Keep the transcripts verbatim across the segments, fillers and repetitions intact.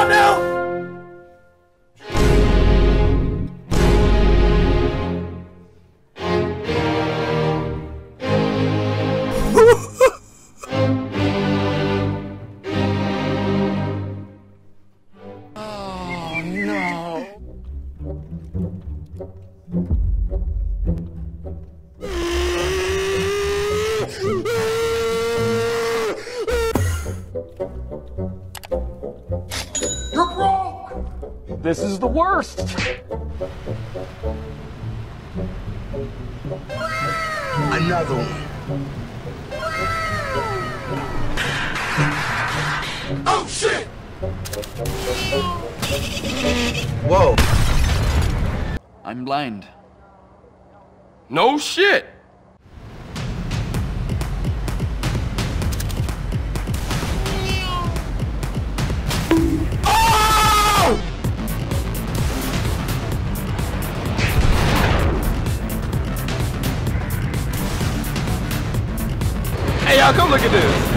on now! This is the worst! Another one. Oh shit! Whoa. I'm blind. No shit! Hey y'all, come look at this.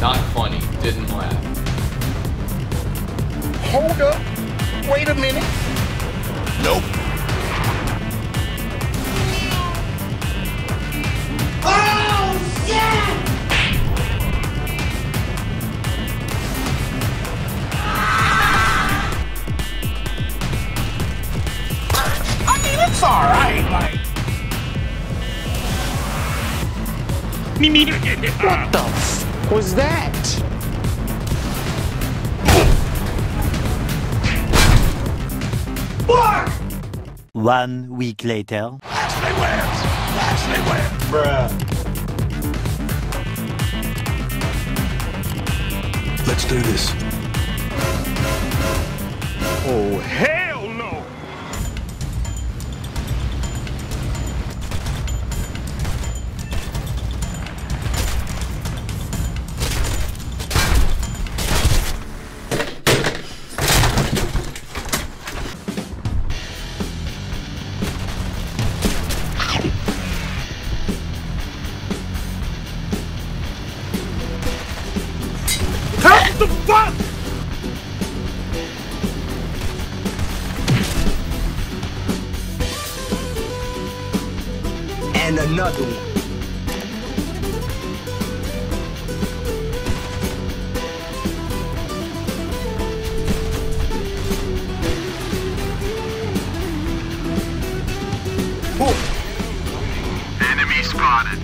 Not funny, didn't laugh. Hold up, wait a minute. Nope. Oh, yeah! I mean, it's all right, like. What the f was that? One week later. Ashley Williams! Ashley Williams! Bruh. Let's do this. Oh, hell! What the fuck?! And another one. Whoa. Enemy spotted.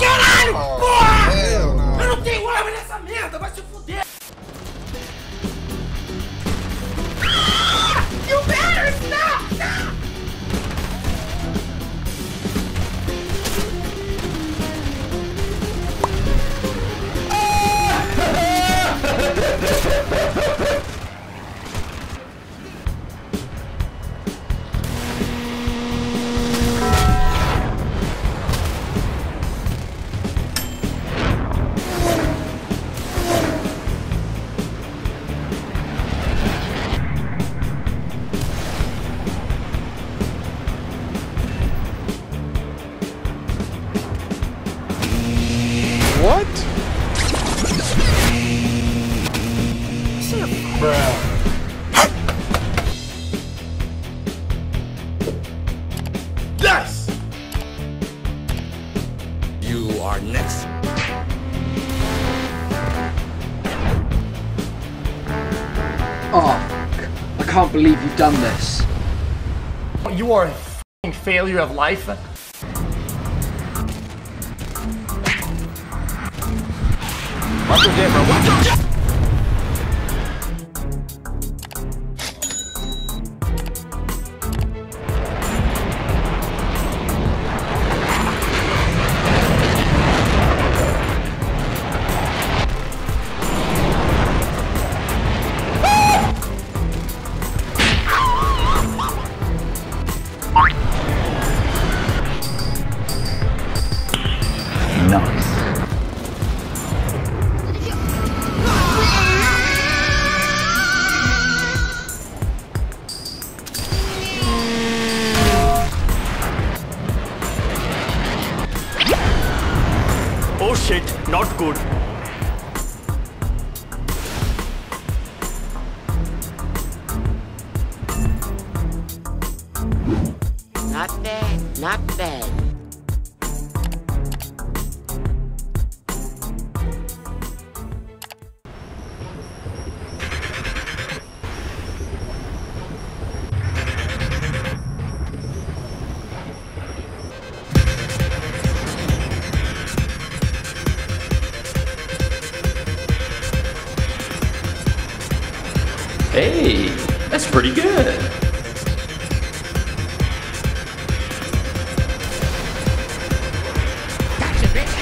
Caralho, porra! Eu não tenho arma nessa merda, vai se fuder! You better stop! Stop! What? Bruh. Yes! You are next. Oh, I can't believe you've done this. You are a f***ing failure of life. What the game, bro? What the game? Nice. No. shit, not good. Not bad, not bad. Hey, that's pretty good. Gotcha, bitch.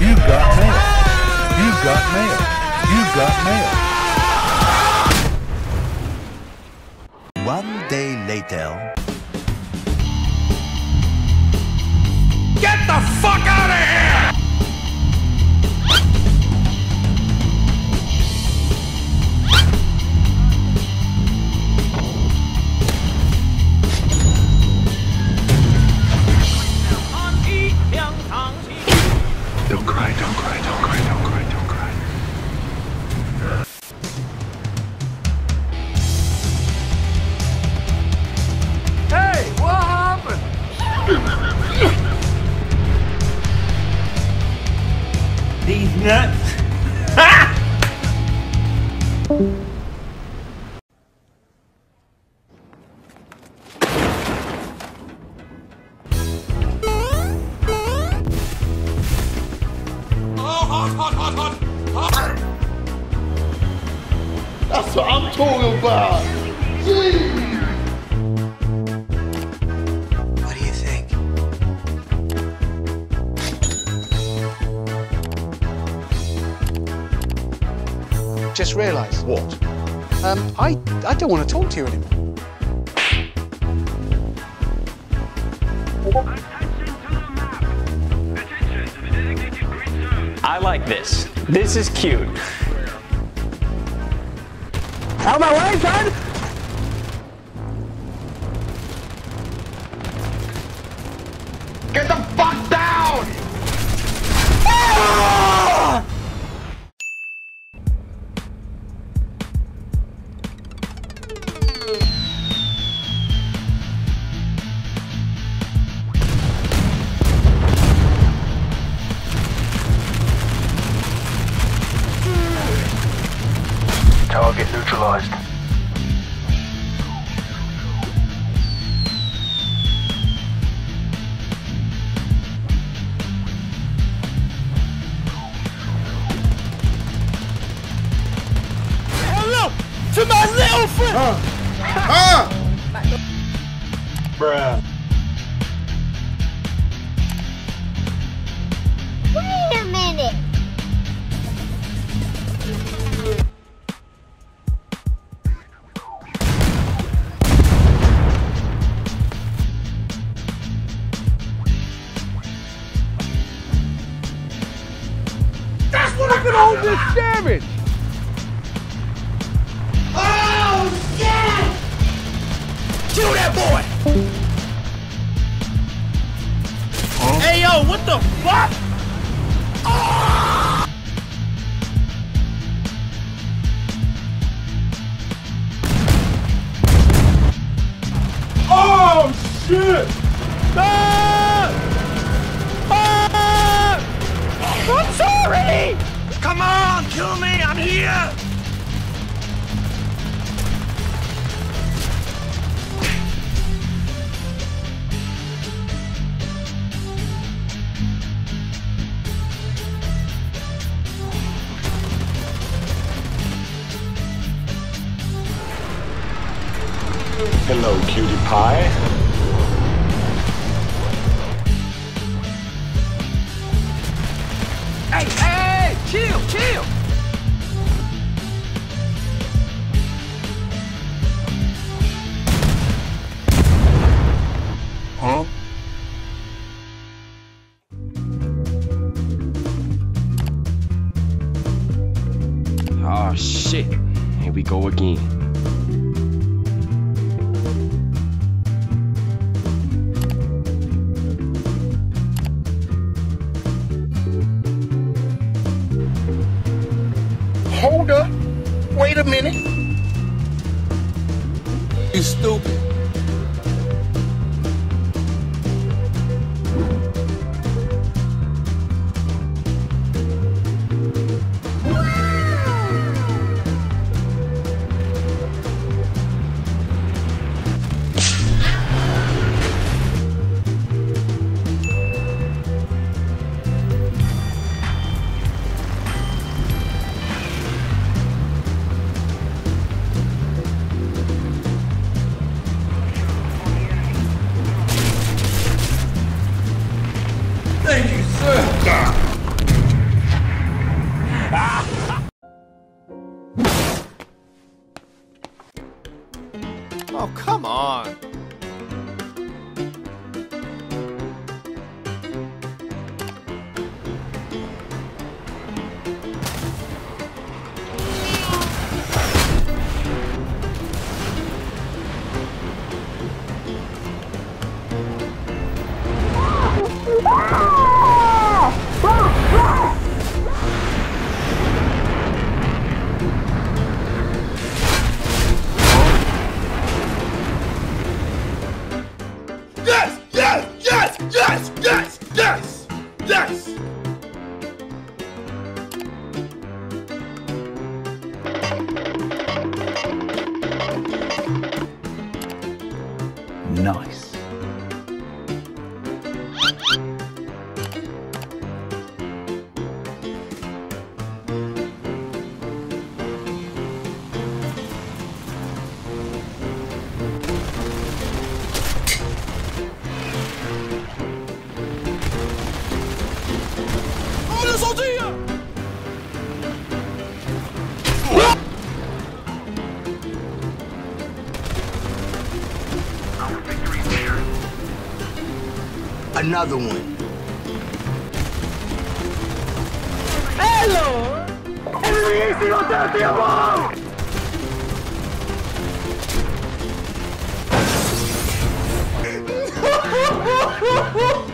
You've got mail. You've got mail. You've got mail. One day later. Get the fuck out of here! Don't cry, don't cry, don't cry, don't cry, don't cry. Hey, what happened? These nuts. Hot, hot, hot, hot, hot. That's what I'm talking about. Jeez. What do you think? Just realised. What? Um, I I don't want to talk to you anymore. What? I like this. This is cute. Out of my way, son! Get the fuck down! Ah! Target neutralized. Hello to my little friend! Huh? Huh? Bruh. Wait a minute! Look at all this damage! Oh, shit! Kill that boy! Huh? Hey, yo, what the fuck? Oh! Oh, shit! Ah! Ah! I'm sorry! Come on, kill me, I'm here! Hello, cutie pie. Chill, chill! Huh? Oh shit, here we go again. open. Oh, come on. Yes! Yes! Yes! Yes! Nice. Another one. Hello! Hello!